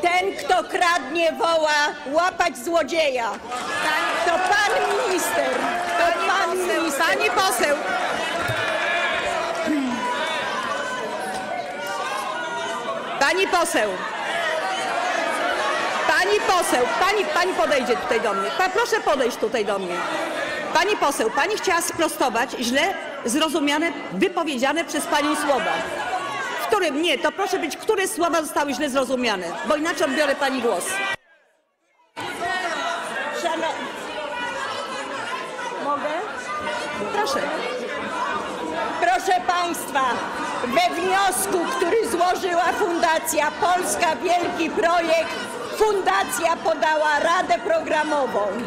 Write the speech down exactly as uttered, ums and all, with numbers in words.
Ten, kto kradnie, woła łapać złodzieja. To pan minister. To pani pan poseł, minister. Pani poseł. Pani poseł. Pani poseł. Pani, pani podejdzie tutaj do mnie. Pa, proszę podejść tutaj do mnie. Pani poseł, pani chciała sprostować źle zrozumiane, wypowiedziane przez panią słowa. Które, nie, to proszę być, które słowa zostały źle zrozumiane, bo inaczej odbiorę pani głos. Szana... Mogę? Proszę. Proszę państwa, we wniosku, który złożyła Fundacja Polska Wielki Projekt, fundacja podała radę programową.